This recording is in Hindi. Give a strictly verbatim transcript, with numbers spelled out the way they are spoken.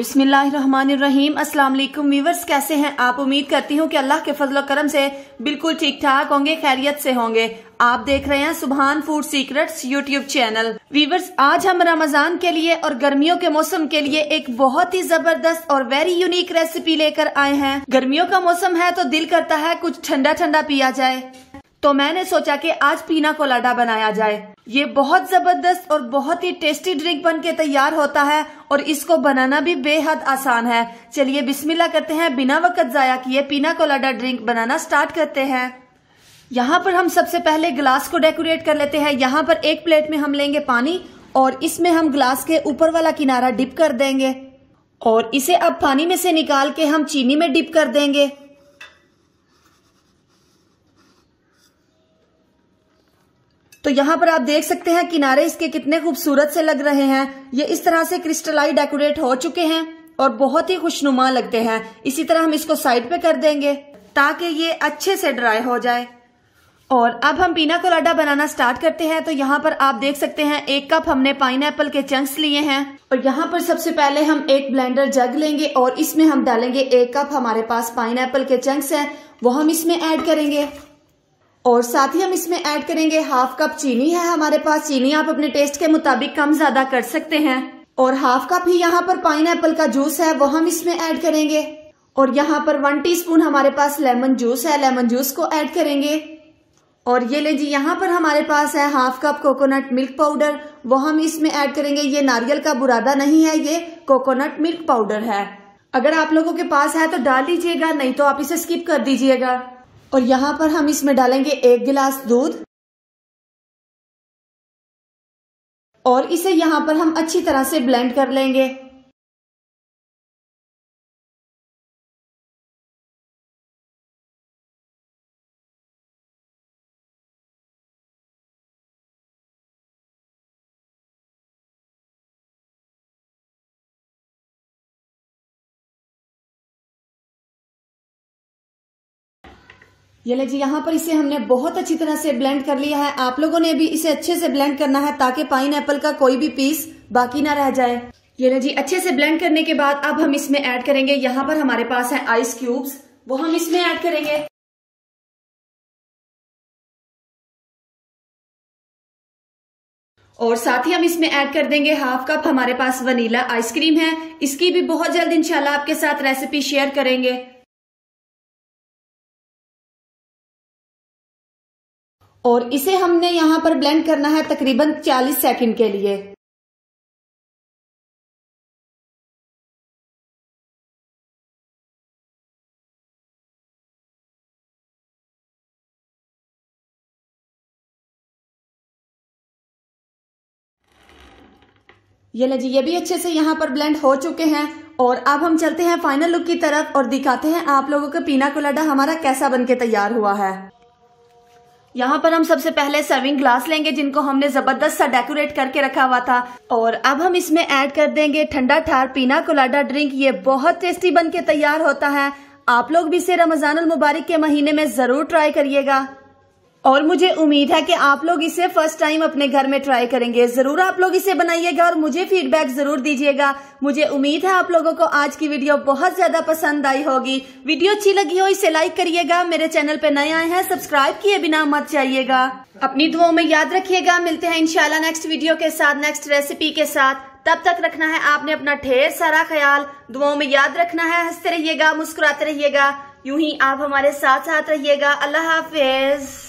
बिस्मिल्लाहिर्रहमानिर्रहीम। अस्सलाम वालेकुम व्यूअर्स, कैसे हैं आप? उम्मीद करती हूँ कि अल्लाह के फजल करम से बिल्कुल ठीक ठाक होंगे, खैरियत से होंगे। आप देख रहे हैं Subhan food secrets YouTube channel. Viewers, आज हम रमजान के लिए और गर्मियों के मौसम के लिए एक बहुत ही जबरदस्त और वेरी यूनिक रेसिपी लेकर आए हैं। गर्मियों का मौसम है तो दिल करता है कुछ ठंडा ठंडा पिया जाए, तो मैंने सोचा कि आज पीना कोलाडा बनाया जाए। ये बहुत जबरदस्त और बहुत ही टेस्टी ड्रिंक बन के तैयार होता है और इसको बनाना भी बेहद आसान है। चलिए बिस्मिल्लाह करते हैं, बिना वक्त जाया किए पीना कोलाडा ड्रिंक बनाना स्टार्ट करते हैं। यहाँ पर हम सबसे पहले ग्लास को डेकोरेट कर लेते हैं। यहाँ पर एक प्लेट में हम लेंगे पानी और इसमें हम ग्लास के ऊपर वाला किनारा डिप कर देंगे और इसे अब पानी में से निकाल के हम चीनी में डिप कर देंगे। तो यहाँ पर आप देख सकते हैं किनारे इसके कितने खूबसूरत से लग रहे हैं। ये इस तरह से क्रिस्टलाइन डेकोरेट हो चुके हैं और बहुत ही खुशनुमा लगते हैं। इसी तरह हम इसको साइड पे कर देंगे ताकि ये अच्छे से ड्राई हो जाए। और अब हम पीना कोलाडा बनाना स्टार्ट करते हैं। तो यहाँ पर आप देख सकते हैं एक कप हमने पाइनएप्पल के चंक्स लिए हैं और यहाँ पर सबसे पहले हम एक ब्लेंडर जग लेंगे और इसमें हम डालेंगे एक कप। हमारे पास पाइनएप्पल के चंक्स हैं, वो हम इसमें ऐड करेंगे और साथ ही हम इसमें ऐड करेंगे हाफ कप चीनी है हमारे पास। चीनी आप अपने टेस्ट के मुताबिक कम ज्यादा कर सकते हैं। और हाफ कप ही यहाँ पर पाइनएप्पल का जूस है, वो हम इसमें ऐड करेंगे। और यहाँ पर वन टीस्पून हमारे पास लेमन जूस है, लेमन जूस को ऐड करेंगे। और ये ले जी, यहाँ पर हमारे पास है half cup coconut milk powder, वो हम इसमें ऐड करेंगे। ये नारियल का बुरादा नहीं है, ये कोकोनट मिल्क पाउडर है। अगर आप लोगों के पास है तो डाल लीजिएगा, नहीं तो आप इसे स्किप कर दीजिएगा। और यहाँ पर हम इसमें डालेंगे एक गिलास दूध और इसे यहाँ पर हम अच्छी तरह से ब्लेंड कर लेंगे। ये ले जी, यहाँ पर इसे हमने बहुत अच्छी तरह से ब्लेंड कर लिया है। आप लोगों ने भी इसे अच्छे से ब्लेंड करना है ताकि पाइनएप्पल का कोई भी पीस बाकी ना रह जाए। ये ले जी, अच्छे से ब्लेंड करने के बाद अब हम इसमें ऐड करेंगे, यहाँ पर हमारे पास है आइस क्यूब्स, वो हम इसमें ऐड करेंगे। और साथ ही हम इसमें ऐड कर देंगे हाफ कप हमारे पास वनीला आइसक्रीम है, इसकी भी बहुत जल्द इंशाल्लाह आपके साथ रेसिपी शेयर करेंगे। और इसे हमने यहाँ पर ब्लेंड करना है तकरीबन चालीस सेकंड के लिए। ये ले जी, ये भी अच्छे से यहाँ पर ब्लेंड हो चुके हैं। और अब हम चलते हैं फाइनल लुक की तरफ और दिखाते हैं आप लोगों को पीना कोलाडा हमारा कैसा बनके तैयार हुआ है। यहाँ पर हम सबसे पहले सर्विंग ग्लास लेंगे जिनको हमने जबरदस्त सा डेकोरेट करके रखा हुआ था। और अब हम इसमें ऐड कर देंगे ठंडा ठार पीना कोलाडा ड्रिंक। ये बहुत टेस्टी बन के तैयार होता है। आप लोग भी इसे रमजानुल मुबारक के महीने में जरूर ट्राई करिएगा और मुझे उम्मीद है कि आप लोग इसे फर्स्ट टाइम अपने घर में ट्राई करेंगे। जरूर आप लोग इसे बनाइएगा और मुझे फीडबैक जरूर दीजिएगा। मुझे उम्मीद है आप लोगों को आज की वीडियो बहुत ज्यादा पसंद आई होगी। वीडियो अच्छी लगी हो इसे लाइक करिएगा। मेरे चैनल पे नए आए हैं सब्सक्राइब किए बिना मत जाइएगा। अपनी दुआओं में याद रखिएगा। मिलते हैं इंशाल्लाह नेक्स्ट वीडियो के साथ, नेक्स्ट रेसिपी के साथ। तब तक रखना है आपने अपना ढेर सारा ख्याल, दुआओं में याद रखना है। हंसते रहिएगा, मुस्कुराते रहिएगा, यूं ही आप हमारे साथ साथ रहिएगा। अल्लाह हाफिज।